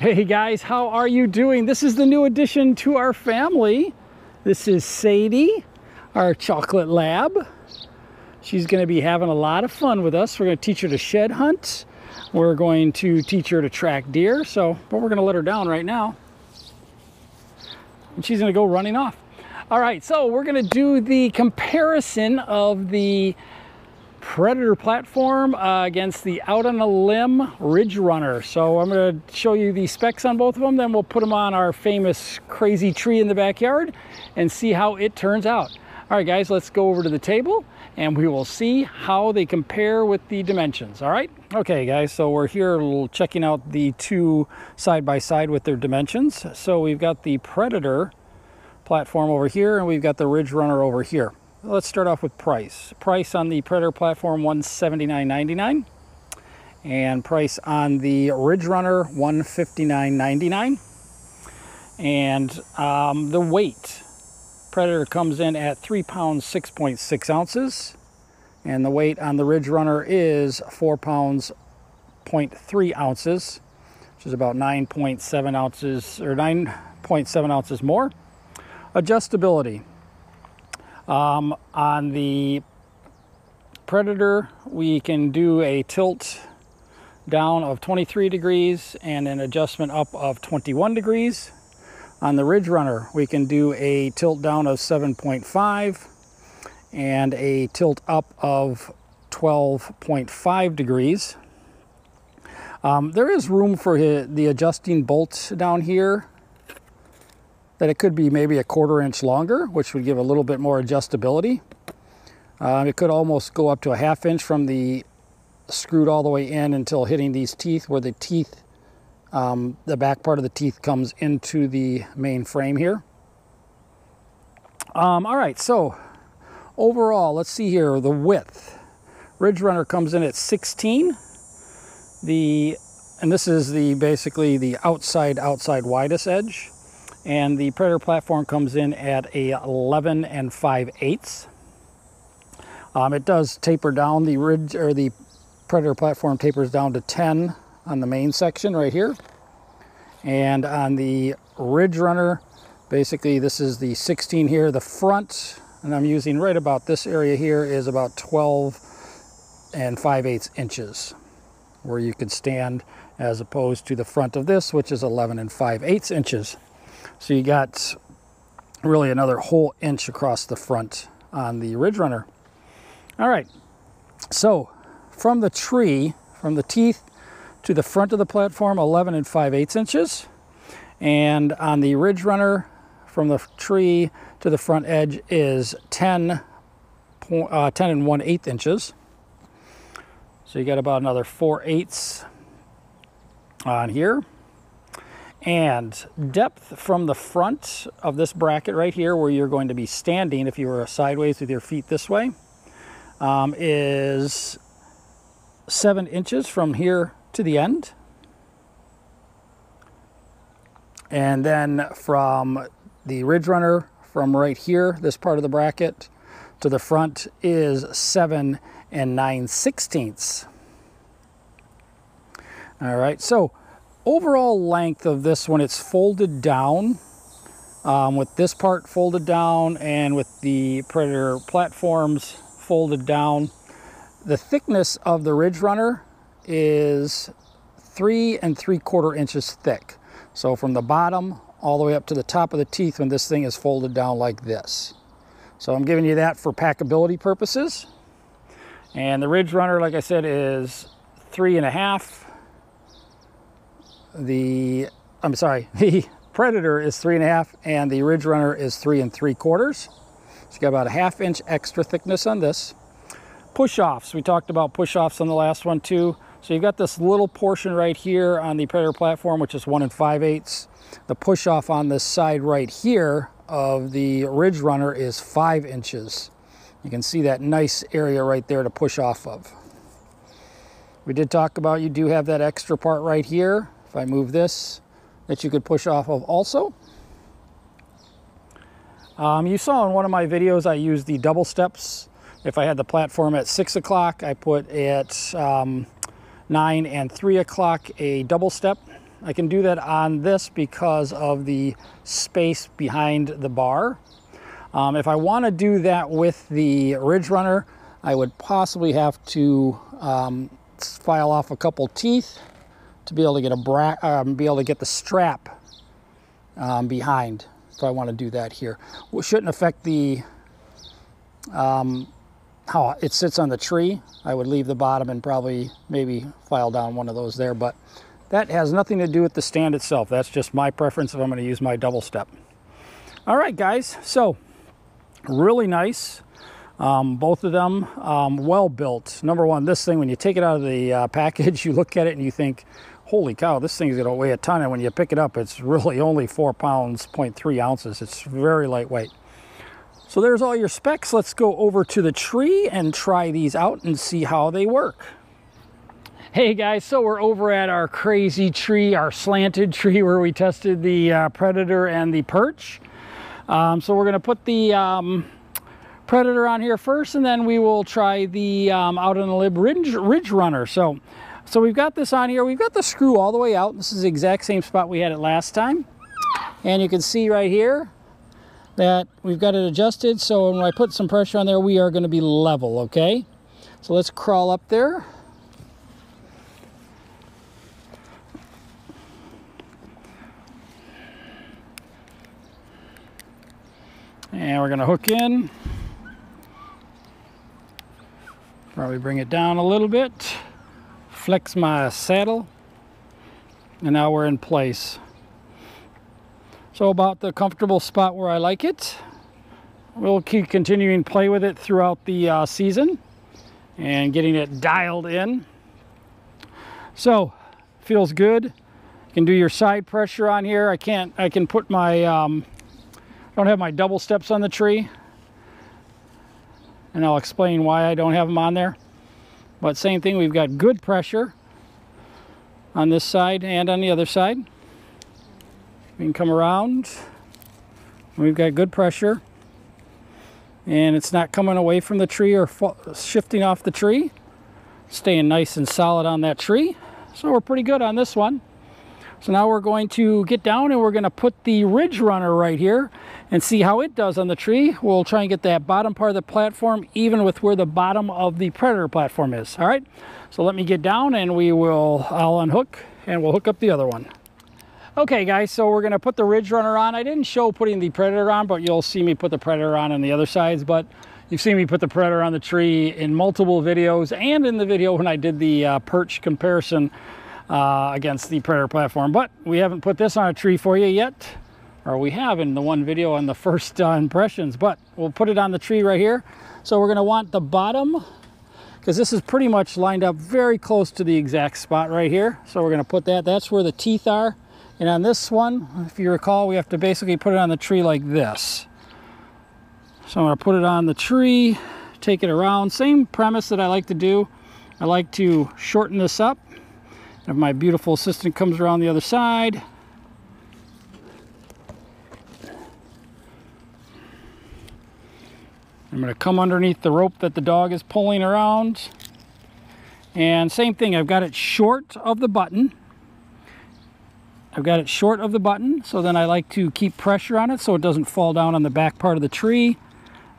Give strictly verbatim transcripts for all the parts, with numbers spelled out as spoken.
Hey guys, how are you doing? This is the new addition to our family. This is Sadie, our chocolate lab. She's going to be having a lot of fun with us. We're going to teach her to shed hunt. We're going to teach her to track deer. So, but we're going to let her down right now. And she's going to go running off. All right, so we're going to do the comparison of the Predator platform uh, against the Out on a Limb Ridge Runner. So I'm going to show you the specs on both of them, then we'll put them on our famous crazy tree in the backyard and see how it turns out. All right guys, let's go over to the table and we will see how they compare with the dimensions. All right, okay guys, so we're here checking out the two side by side with their dimensions. So we've got the Predator platform over here and we've got the Ridge Runner over here. Let's start off with price. Price on the Predator platform, one hundred seventy-nine ninety-nine, and price on the Ridge Runner, one hundred fifty-nine ninety-nine. And um, the weight, Predator comes in at three pounds six point six ounces, and the weight on the Ridge Runner is four pounds point three ounces, which is about nine point seven ounces or nine point seven ounces more. Adjustability. Um, on the Predator, we can do a tilt down of twenty-three degrees and an adjustment up of twenty-one degrees. On the Ridge Runner, we can do a tilt down of seven point five and a tilt up of twelve point five degrees. Um, there is room for the adjusting bolts down here, that it could be maybe a quarter inch longer, which would give a little bit more adjustability. Uh, it could almost go up to a half inch from the screwed all the way in until hitting these teeth, where the teeth, um, the back part of the teeth comes into the main frame here. Um, all right, so overall, let's see here, the width. Ridge Runner comes in at sixteen. The, and this is the basically the outside, outside widest edge. And the Predator platform comes in at a eleven and five eighths. Um, it does taper down the ridge, or the Predator platform tapers down to ten on the main section right here. And on the Ridge Runner, basically this is the sixteen here. The front, and I'm using right about this area here, is about twelve and five eighths inches, where you could stand, as opposed to the front of this, which is eleven and five eighths inches. So you got really another whole inch across the front on the Ridge Runner. All right, so from the tree, from the teeth to the front of the platform, eleven and five eighths inches. And on the Ridge Runner, from the tree to the front edge is ten and one eighth inches. So you got about another four eighths on here. And depth from the front of this bracket right here, where you're going to be standing if you were sideways with your feet this way, um, is seven inches from here to the end. And then from the Ridge Runner, from right here, this part of the bracket to the front, is seven and nine sixteenths. All right, so overall length of this, when it's folded down, um, with this part folded down and with the Predator platforms folded down, the thickness of the Ridge Runner is three and three quarter inches thick. So from the bottom all the way up to the top of the teeth when this thing is folded down like this. So I'm giving you that for packability purposes. And the Ridge Runner, like I said, is three and a half. The, I'm sorry, the Predator is three and a half and the Ridge Runner is three and three quarters. So you got about a half inch extra thickness on this. Push-offs, we talked about push-offs on the last one too. So you've got this little portion right here on the Predator platform, which is one and five eighths. The push-off on this side right here of the Ridge Runner is five inches. You can see that nice area right there to push off of. We did talk about, you do have that extra part right here. If I move this, that you could push off of also. Um, you saw in one of my videos, I used the double steps. If I had the platform at six o'clock, I put at um, nine and three o'clock a double step. I can do that on this because of the space behind the bar. Um, if I want to do that with the Ridge Runner, I would possibly have to um, file off a couple teeth to be able to get a bra um, be able to get the strap um, behind. If I want to do that here, it shouldn't affect the um, how it sits on the tree. I would leave the bottom and probably maybe file down one of those there, but that has nothing to do with the stand itself. That's just my preference if I'm going to use my double step. All right, guys. So really nice. Um, both of them um, well built. Number one, this thing, when you take it out of the uh, package, you look at it and you think, holy cow, this thing's going to weigh a ton. And when you pick it up, it's really only four pounds, point three ounces. It's very lightweight. So there's all your specs. Let's go over to the tree and try these out and see how they work. Hey guys, so we're over at our crazy tree, our slanted tree where we tested the uh, Predator and the perch. Um, so we're going to put the um, Predator on here first, and then we will try the um, Out on a Limb Ridge, Ridge Runner. So, so we've got this on here. We've got the screw all the way out. This is the exact same spot we had it last time. And you can see right here that we've got it adjusted. So when I put some pressure on there, we are going to be level, okay? So let's crawl up there. And we're going to hook in. Probably bring it down a little bit. Flex my saddle. And now we're in place. So about the comfortable spot where I like it. We'll keep continuing to play with it throughout the uh, season and getting it dialed in. So feels good. You can do your side pressure on here. I can't, I can put my, um, don't have my double steps on the tree, and I'll explain why I don't have them on there. But same thing, we've got good pressure on this side and on the other side. We can come around. We've got good pressure, and it's not coming away from the tree or shifting off the tree, staying nice and solid on that tree. So we're pretty good on this one. So now we're going to get down and we're going to put the Ridge Runner right here and see how it does on the tree. We'll try and get that bottom part of the platform even with where the bottom of the Predator platform is. All right, so let me get down and we will, I'll unhook and we'll hook up the other one. Okay guys, so we're going to put the Ridge Runner on. I didn't show putting the Predator on, but you'll see me put the Predator on on the other sides, but you've seen me put the Predator on the tree in multiple videos and in the video when I did the uh, perch comparison Uh, against the Predator platform. But we haven't put this on a tree for you yet, or we have in the one video on the first uh, impressions, but we'll put it on the tree right here. So we're going to want the bottom, because this is pretty much lined up very close to the exact spot right here. So we're going to put that, that's where the teeth are. And on this one, if you recall, we have to basically put it on the tree like this. So I'm going to put it on the tree, take it around, same premise that I like to do. I like to shorten this up. If my beautiful assistant comes around the other side, I'm going to come underneath the rope that the dog is pulling around. And same thing, I've got it short of the button. I've got it short of the button, so then I like to keep pressure on it so it doesn't fall down on the back part of the tree.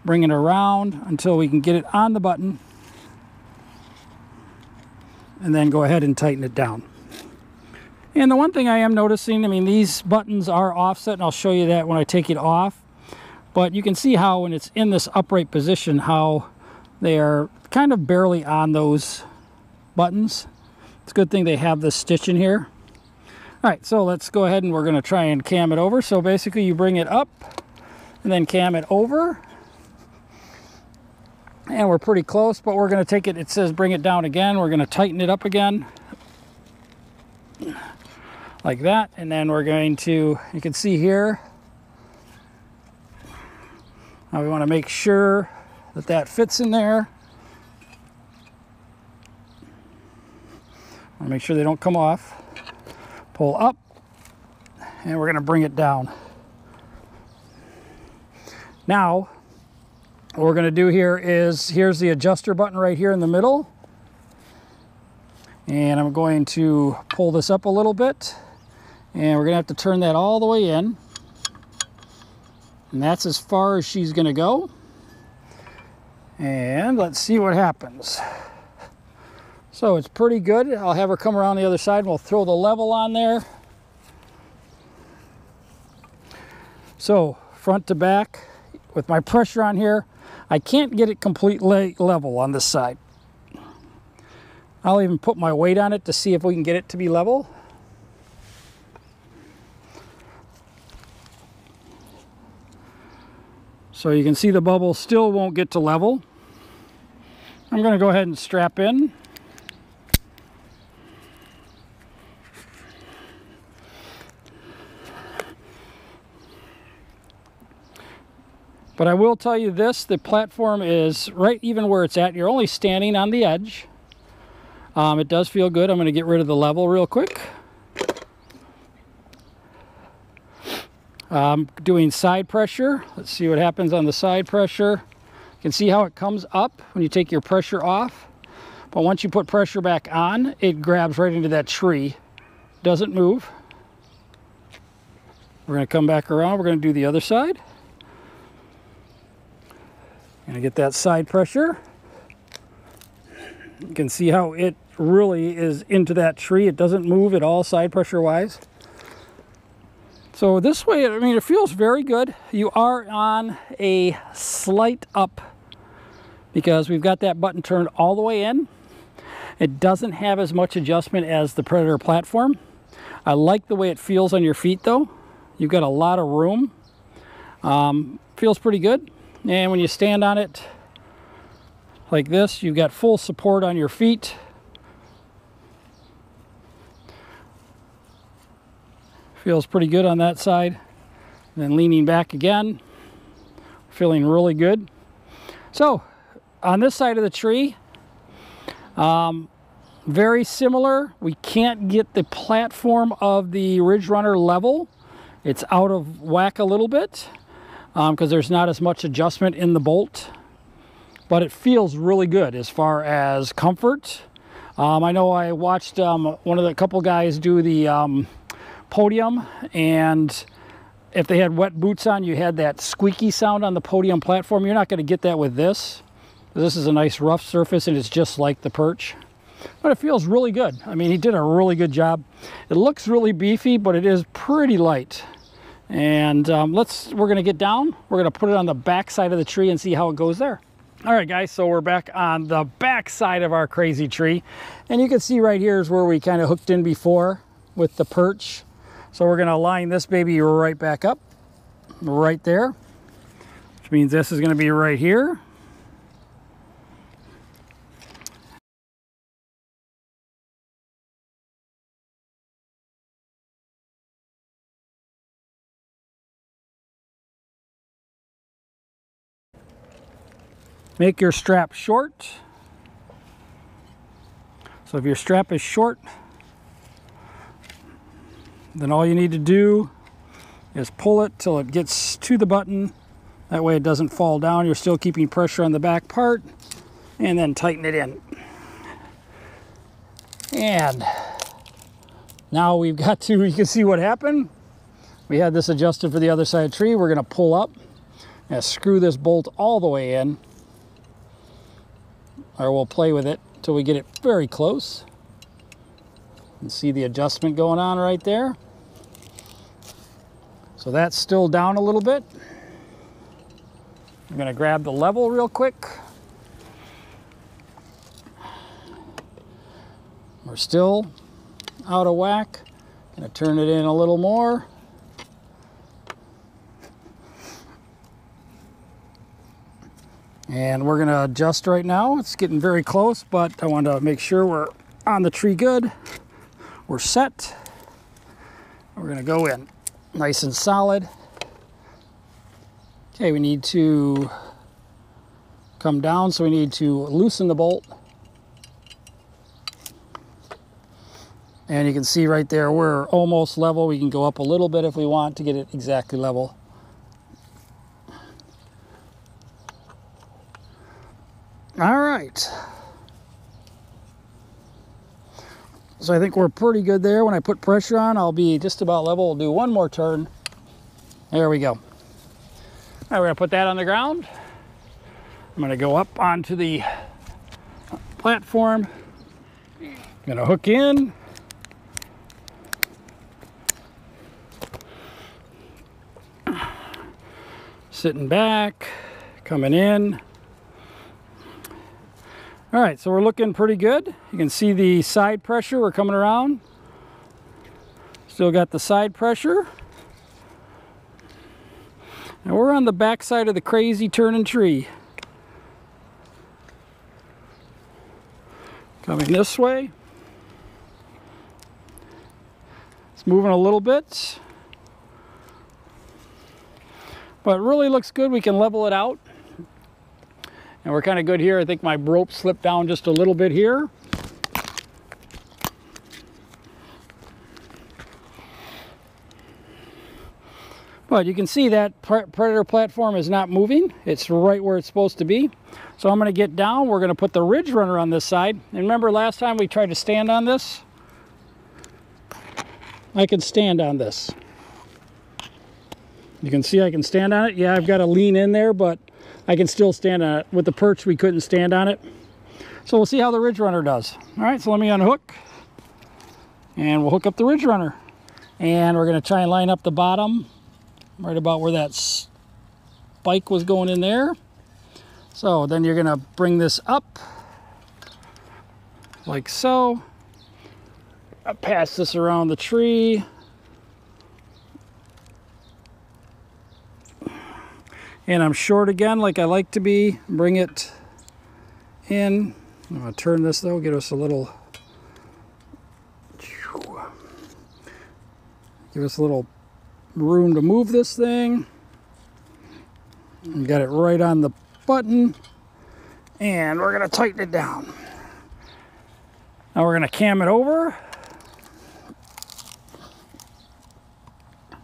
Bring it around until we can get it on the button, and then go ahead and tighten it down. And the one thing I am noticing, I mean, these buttons are offset, and I'll show you that when I take it off, but you can see how when it's in this upright position, how they are kind of barely on those buttons. It's a good thing they have this stitch in here. All right, so let's go ahead and we're gonna try and cam it over. So basically you bring it up and then cam it over. And we're pretty close, but we're going to take it, it says bring it down again. We're going to tighten it up again like that, and then we're going to, you can see here now we want to make sure that that fits in there. I want to make sure they don't come off. Pull up and we're going to bring it down. Now what we're going to do here is, here's the adjuster button right here in the middle, and I'm going to pull this up a little bit And we're gonna have to turn that all the way in. And that's as far as she's gonna go. And let's see what happens. So it's pretty good. I'll have her come around the other side and we'll throw the level on there. So front to back with my pressure on here, I can't get it completely level on this side. I'll even put my weight on it to see if we can get it to be level. So you can see the bubble still won't get to level. I'm going to go ahead and strap in. But I will tell you this, the platform is right even where it's at. You're only standing on the edge. Um, it does feel good. I'm going to get rid of the level real quick. I'm doing side pressure. Let's see what happens on the side pressure. You can see how it comes up when you take your pressure off. But once you put pressure back on, it grabs right into that tree. Doesn't move. We're going to come back around. We're going to do the other side. Gonna get that side pressure. You can see how it really is into that tree. It doesn't move at all side pressure wise. So this way, I mean, it feels very good. You are on a slight up because we've got that button turned all the way in. It doesn't have as much adjustment as the Predator platform. I like the way it feels on your feet though. You've got a lot of room. Um, feels pretty good. And when you stand on it like this, you've got full support on your feet. Feels pretty good on that side. And then leaning back again, feeling really good. So on this side of the tree, um, very similar. We can't get the platform of the Ridge Runner level. It's out of whack a little bit, because um, there's not as much adjustment in the bolt, but it feels really good as far as comfort. Um, I know I watched um, one of the couple guys do the um, podium, and if they had wet boots on, you had that squeaky sound on the podium platform. You're not going to get that with this. This is a nice rough surface, and it's just like the perch. But it feels really good. I mean, he did a really good job. It looks really beefy, but it is pretty light. And um, let's we're gonna get down, we're gonna put it on the back side of the tree and see how it goes there. All right guys, so we're back on the back side of our crazy tree, and you can see right here is where we kind of hooked in before with the perch. So we're gonna line this baby right back up right there, which means this is gonna be right here. Make your strap short. So if your strap is short, then all you need to do is pull it till it gets to the button. That way it doesn't fall down. You're still keeping pressure on the back part, and then tighten it in. And now we've got to, you can see what happened. We had this adjusted for the other side of the tree. We're gonna pull up and screw this bolt all the way in. Or we'll play with it until we get it very close. You can see the adjustment going on right there. So that's still down a little bit. I'm gonna grab the level real quick. We're still out of whack. Gonna turn it in a little more. And we're gonna adjust right now. It's getting very close, but I want to make sure we're on the tree good. We're set. We're gonna go in nice and solid. Okay, we need to come down, so we need to loosen the bolt. And you can see right there, we're almost level. We can go up a little bit if we want to get it exactly level. All right, So I think we're pretty good there. When I put pressure on, I'll be just about level. We'll do one more turn. There we go. All right, we're gonna put that on the ground. I'm gonna go up onto the platform. I'm gonna hook in. Sitting back, coming in. All right, so we're looking pretty good. You can see the side pressure, we're coming around. Still got the side pressure. And we're on the back side of the crazy turning tree. Coming this way. It's moving a little bit. But it really looks good. We can level it out. And we're kind of good here. I think my rope slipped down just a little bit here. But you can see that Predator platform is not moving. It's right where it's supposed to be. So I'm going to get down. We're going to put the Ridge Runner on this side. And remember last time we tried to stand on this? I can stand on this. You can see I can stand on it. Yeah, I've got to lean in there, but I can still stand on it. With the perch, we couldn't stand on it. So we'll see how the Ridge Runner does. All right, so let me unhook. And we'll hook up the Ridge Runner. And we're going to try and line up the bottom, right about where that spike was going in there. So then you're going to bring this up, like so. I'll pass this around the tree. And I'm short again, like I like to be. Bring it in. I'm gonna turn this though, get us a little, give us a little room to move this thing. And got it right on the button. And we're gonna tighten it down. Now we're gonna cam it over.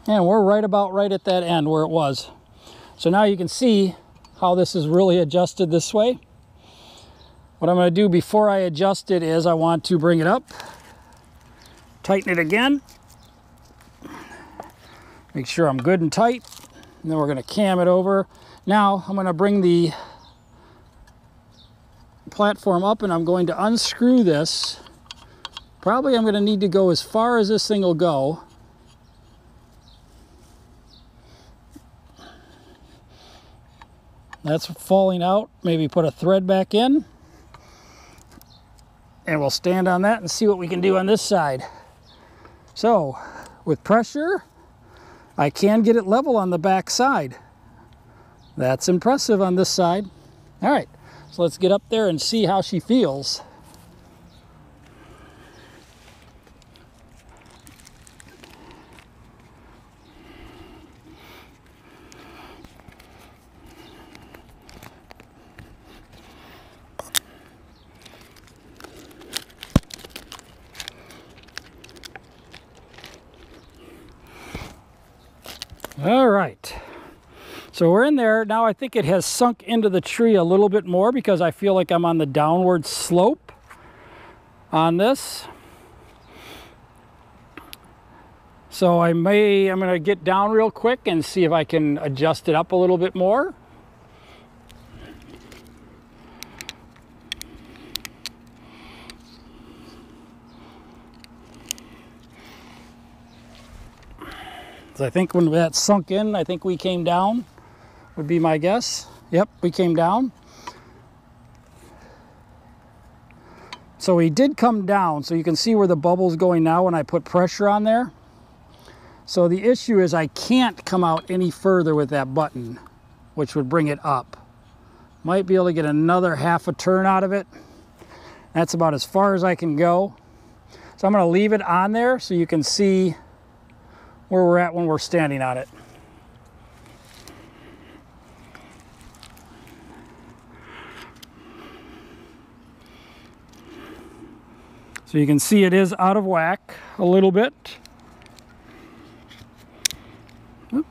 And we're right about right at that end where it was. So now you can see how this is really adjusted this way. What I'm going to do before I adjust it is I want to bring it up, tighten it again, make sure I'm good and tight, and then we're going to cam it over. Now I'm going to bring the platform up and I'm going to unscrew this. Probably I'm going to need to go as far as this thing will go. That's falling out. Maybe put a thread back in. And we'll stand on that and see what we can do on this side. So, with pressure, I can get it level on the back side. That's impressive on this side. All right, so let's get up there and see how she feels. All right, so we're in there. Now I think it has sunk into the tree a little bit more because I feel like I'm on the downward slope on this. So I may, I'm gonna get down real quick and see if I can adjust it up a little bit more. So I think when that sunk in, I think we came down, would be my guess. Yep, we came down. So we did come down. So you can see where the bubble's going now when I put pressure on there. So the issue is I can't come out any further with that button, which would bring it up. Might be able to get another half a turn out of it. That's about as far as I can go. So I'm gonna leave it on there so you can see where we're at when we're standing on it. So you can see it is out of whack a little bit. Oops.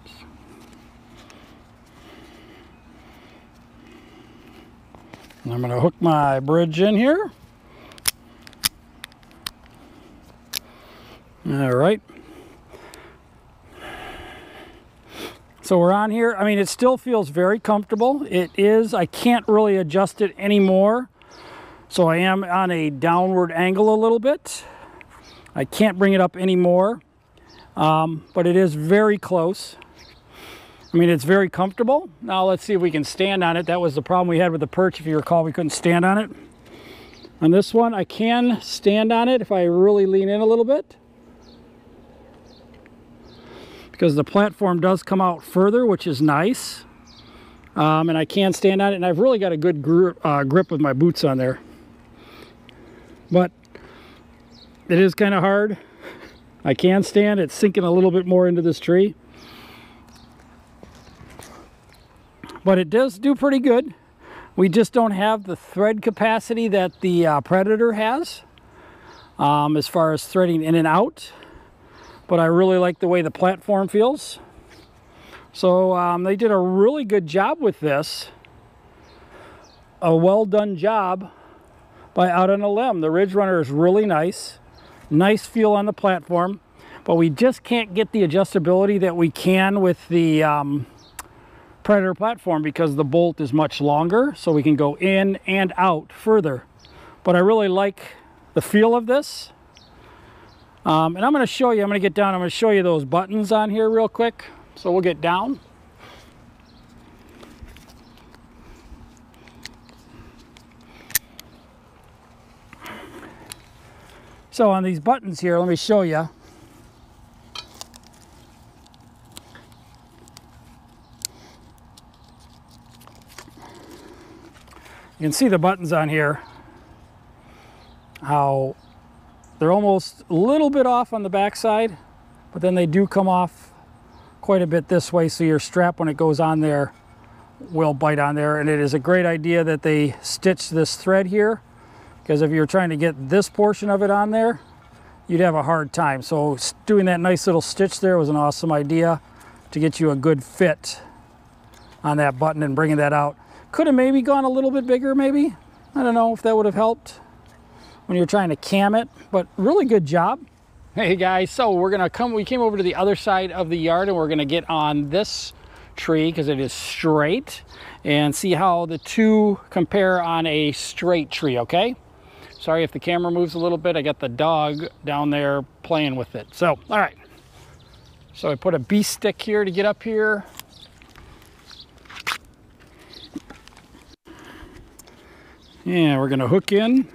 And I'm going to hook my bridge in here. All right. So we're on here. I mean, it still feels very comfortable. It is, I can't really adjust it anymore. So I am on a downward angle a little bit. I can't bring it up anymore, um, but it is very close. I mean, it's very comfortable. Now let's see if we can stand on it. That was the problem we had with the perch. If you recall, we couldn't stand on it. On this one, I can stand on it if I really lean in a little bit, because the platform does come out further, which is nice. Um, and I can stand on it, and I've really got a good grip, uh, grip with my boots on there. But it is kind of hard. I can stand. It's sinking a little bit more into this tree. But it does do pretty good. We just don't have the thread capacity that the uh, Predator has, um, as far as threading in and out. But I really like the way the platform feels. So um, they did a really good job with this. A well done job by Out on a Limb. The Ridge Runner is really nice. Nice feel on the platform. But we just can't get the adjustability that we can with the um, Predator platform, because the bolt is much longer. So we can go in and out further. But I really like the feel of this. Um, and I'm going to show you, I'm going to get down, I'm going to show you those buttons on here real quick. So we'll get down. So on these buttons here, let me show you. You can see the buttons on here, how they're almost a little bit off on the backside, but then they do come off quite a bit this way, so your strap, when it goes on there, will bite on there. And it is a great idea that they stitch this thread here, because if you're trying to get this portion of it on there, you'd have a hard time. So doing that nice little stitch there was an awesome idea to get you a good fit on that button and bringing that out. Could have maybe gone a little bit bigger, maybe. I don't know if that would have helped when you're trying to cam it, but really good job. Hey guys, so we're gonna come, we came over to the other side of the yard, and we're gonna get on this tree because it is straight and see how the two compare on a straight tree, okay? Sorry if the camera moves a little bit, I got the dog down there playing with it. So, all right. So I put a bee stick here to get up here. Yeah, we're gonna hook in.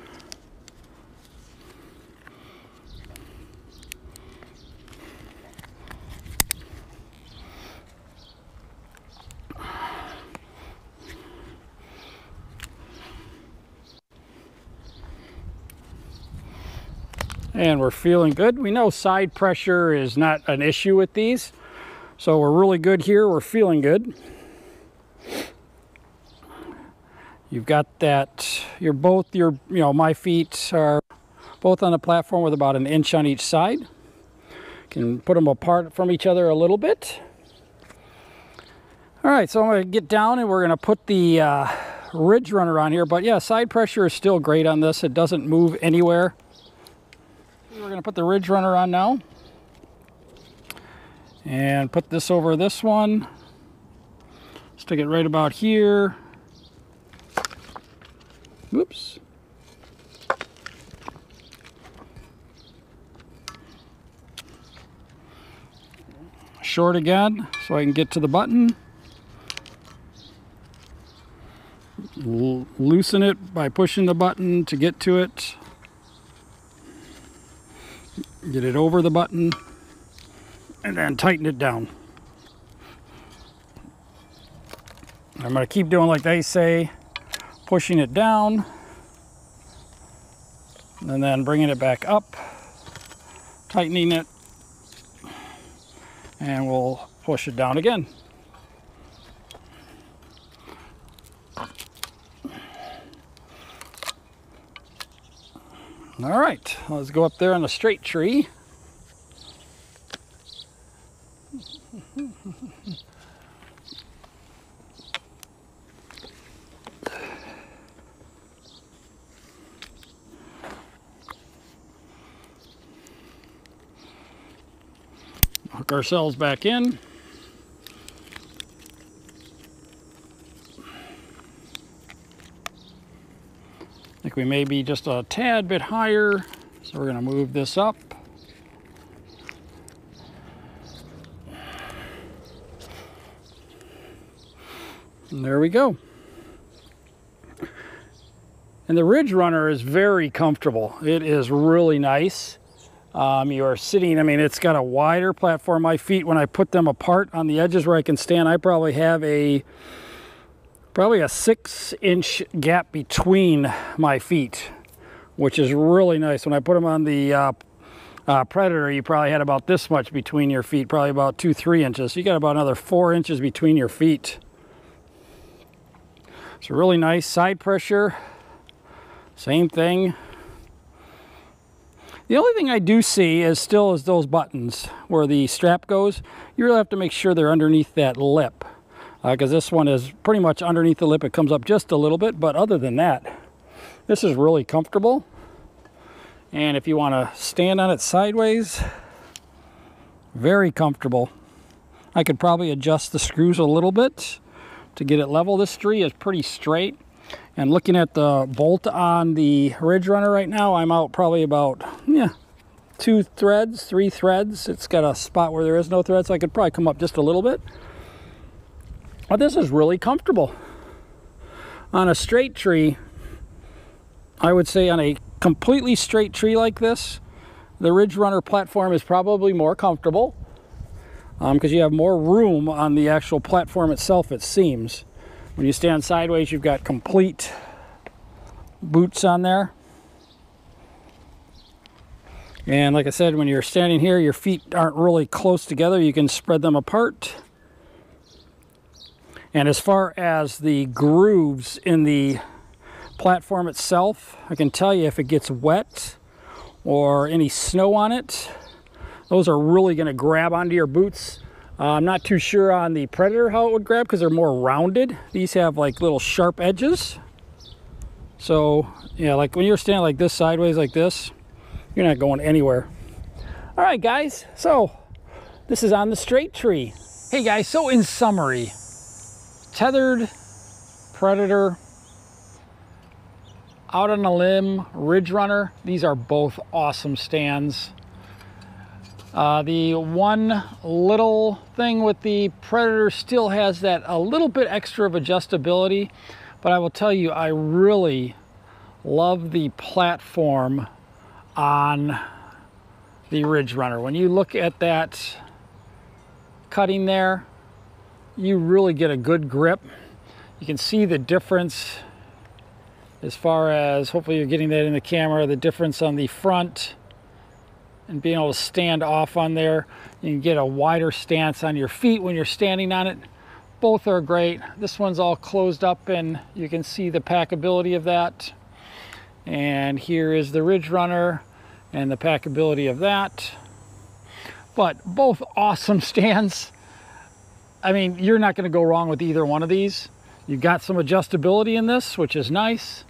And we're feeling good. We know side pressure is not an issue with these. So we're really good here. We're feeling good. You've got that, you're both, your, you know, my feet are both on the platform with about an inch on each side. Can put them apart from each other a little bit. All right, so I'm gonna get down and we're gonna put the uh, Ridge Runner on here. But yeah, side pressure is still great on this. It doesn't move anywhere. We're going to put the Ridge Runner on now and put this over this one. Stick it right about here. Oops. Short again so I can get to the button. Loosen it by pushing the button to get to it. Get it over the button and then tighten it down. I'm going to keep doing like they say, pushing it down and then bringing it back up, tightening it, and we'll push it down again. All right, let's go up there on the straight tree. tuck ourselves back in. I think we may be just a tad bit higher, so we're going to move this up. And there we go. And the Ridge Runner is very comfortable. It is really nice. Um, you are sitting, I mean, it's got a wider platform. My feet, when I put them apart on the edges where I can stand, I probably have a, probably a six inch gap between my feet, which is really nice. When I put them on the uh, uh, Predator, you probably had about this much between your feet, probably about two, three inches. So you got about another four inches between your feet. It's really nice. Side pressure. Same thing. The only thing I do see is still is those buttons where the strap goes. You really have to make sure they're underneath that lip, because uh, this one is pretty much underneath the lip. It comes up just a little bit, but other than that, this is really comfortable. And if you want to stand on it sideways, very comfortable. I could probably adjust the screws a little bit to get it level. This tree is pretty straight. And looking at the bolt on the Ridge Runner right now, I'm out probably about yeah, two threads, three threads. It's got a spot where there is no thread, so I could probably come up just a little bit. But this is really comfortable. On a straight tree, I would say on a completely straight tree like this, the Ridge Runner platform is probably more comfortable because um, you have more room on the actual platform itself, it seems. When you stand sideways, you've got complete boots on there. And like I said, when you're standing here, your feet aren't really close together. You can spread them apart. And as far as the grooves in the platform itself, I can tell you if it gets wet or any snow on it, those are really going to grab onto your boots. Uh, I'm not too sure on the Predator how it would grab because they're more rounded. These have like little sharp edges. So yeah, like when you're standing like this sideways like this, you're not going anywhere. All right, guys. So this is on the straight tree. Hey guys, so in summary, Tethrd, Predator, Out on a Limb, Ridge Runner. These are both awesome stands. Uh, the one little thing with the Predator still has that a little bit extra of adjustability, but I will tell you, I really love the platform on the Ridge Runner. When you look at that cutting there, you really get a good grip. You can see the difference as far as, hopefully you're getting that in the camera, the difference on the front and being able to stand off on there. You can get a wider stance on your feet when you're standing on it. Both are great. This one's all closed up and you can see the packability of that. And here is the Ridge Runner and the packability of that. But both awesome stands. I mean, you're not gonna go wrong with either one of these. You've got some adjustability in this, which is nice.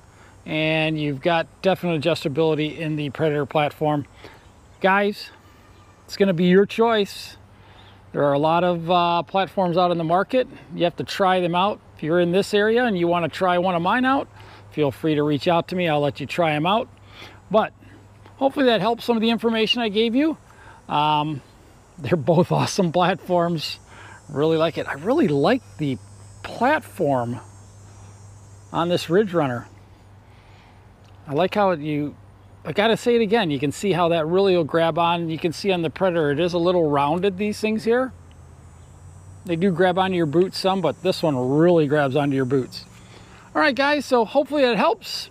And you've got definite adjustability in the Predator platform. Guys, it's going to be your choice. There are a lot of uh, platforms out in the market. You have to try them out. If you're in this area and you want to try one of mine out, feel free to reach out to me. I'll let you try them out. But hopefully that helps some of the information I gave you. Um, they're both awesome platforms. Really like it. I really like the platform on this Ridge Runner. I like how it, you... I gotta say it again, you can see how that really will grab on. You can see on the Predator, it is a little rounded, these things here. They do grab onto your boots some, but this one really grabs onto your boots. All right, guys, so hopefully that helps.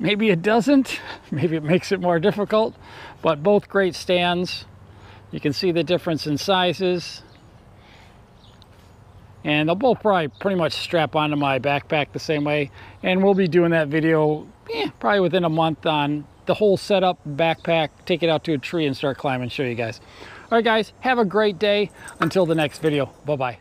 Maybe it doesn't, maybe it makes it more difficult, but both great stands. You can see the difference in sizes. And they'll both probably pretty much strap onto my backpack the same way. And we'll be doing that video eh, probably within a month on the whole setup, backpack, take it out to a tree and start climbing, show you guys. All right, guys, have a great day. Until the next video, bye-bye.